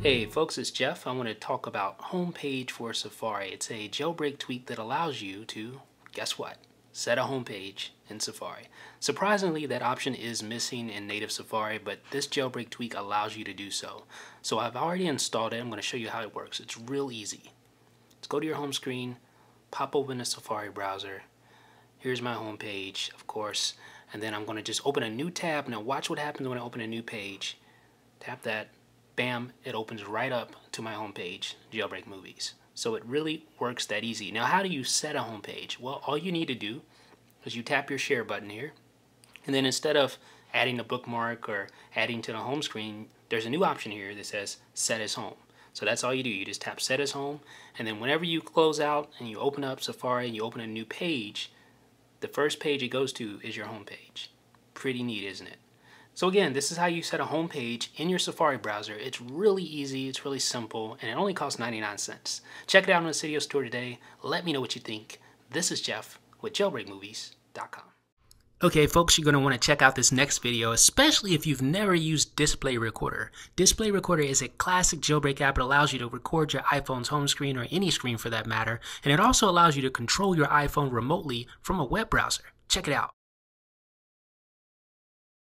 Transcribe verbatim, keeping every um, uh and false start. Hey folks, it's Jeff. I want to talk about Homepage for Safari. It's a jailbreak tweak that allows you to, guess what, set a homepage in Safari. Surprisingly, that option is missing in native Safari, but this jailbreak tweak allows you to do so. So I've already installed it. I'm going to show you how it works. It's real easy. Let's go to your home screen, pop open the Safari browser. Here's my homepage, of course, and then I'm going to just open a new tab. Now watch what happens when I open a new page. Tap that. Bam, it opens right up to my homepage, Jailbreak Movies. So it really works that easy. Now, how do you set a homepage? Well, all you need to do is you tap your share button here, and then instead of adding a bookmark or adding to the home screen, there's a new option here that says set as home. So that's all you do. You just tap set as home, and then whenever you close out and you open up Safari and you open a new page, the first page it goes to is your homepage. Pretty neat, isn't it? So again, this is how you set a home page in your Safari browser. It's really easy, it's really simple, and it only costs ninety-nine cents. Check it out on the Safari store today. Let me know what you think. This is Jeff with jailbreak movies dot com. Okay folks, you're going to want to check out this next video, especially if you've never used Display Recorder. Display Recorder is a classic jailbreak app. It allows you to record your iPhone's home screen or any screen for that matter, and it also allows you to control your iPhone remotely from a web browser. Check it out.